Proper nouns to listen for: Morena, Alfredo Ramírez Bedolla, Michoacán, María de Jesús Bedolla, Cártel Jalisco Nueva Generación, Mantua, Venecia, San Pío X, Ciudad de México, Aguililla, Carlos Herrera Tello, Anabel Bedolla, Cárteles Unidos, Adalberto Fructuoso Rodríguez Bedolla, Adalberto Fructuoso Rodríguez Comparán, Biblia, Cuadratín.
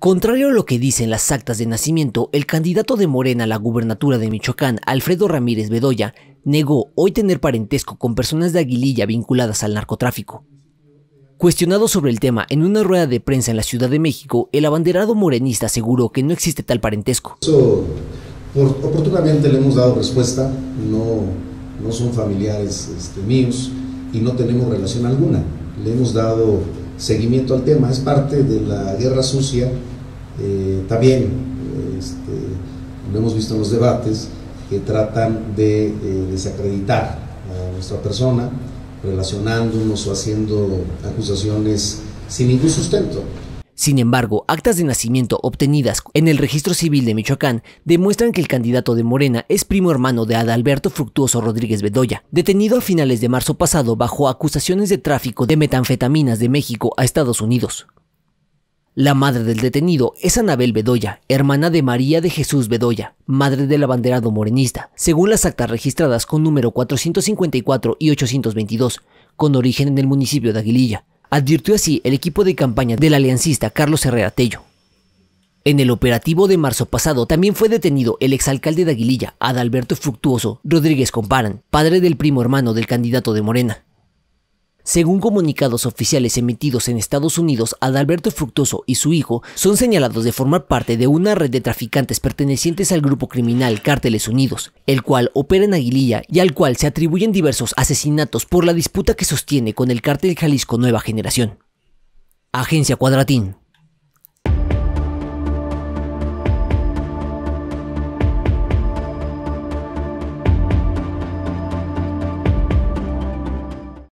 Contrario a lo que dicen las actas de nacimiento, el candidato de Morena a la gubernatura de Michoacán, Alfredo Ramírez Bedolla, negó hoy tener parentesco con personas de Aguililla vinculadas al narcotráfico. Cuestionado sobre el tema en una rueda de prensa en la Ciudad de México, el abanderado morenista aseguró que no existe tal parentesco. Eso, oportunamente le hemos dado respuesta, no son familiares míos y no tenemos relación alguna. Le hemos dado seguimiento al tema, es parte de la guerra sucia, también lo hemos visto en los debates que tratan de desacreditar a nuestra persona, relacionándonos o haciendo acusaciones sin ningún sustento. Sin embargo, actas de nacimiento obtenidas en el registro civil de Michoacán demuestran que el candidato de Morena es primo hermano de Adalberto Fructuoso Rodríguez Bedolla, detenido a finales de marzo pasado bajo acusaciones de tráfico de metanfetaminas de México a Estados Unidos. La madre del detenido es Anabel Bedolla, hermana de María de Jesús Bedolla, madre del abanderado morenista, según las actas registradas con número 454 y 822, con origen en el municipio de Aguililla. Advirtió así el equipo de campaña del aliancista Carlos Herrera Tello. En el operativo de marzo pasado también fue detenido el exalcalde de Aguililla, Adalberto Fructuoso Rodríguez Comparán, padre del primo hermano del candidato de Morena. Según comunicados oficiales emitidos en Estados Unidos, Adalberto Fructuoso y su hijo son señalados de formar parte de una red de traficantes pertenecientes al grupo criminal Cárteles Unidos, el cual opera en Aguililla y al cual se atribuyen diversos asesinatos por la disputa que sostiene con el Cártel Jalisco Nueva Generación. Agencia Cuadratín.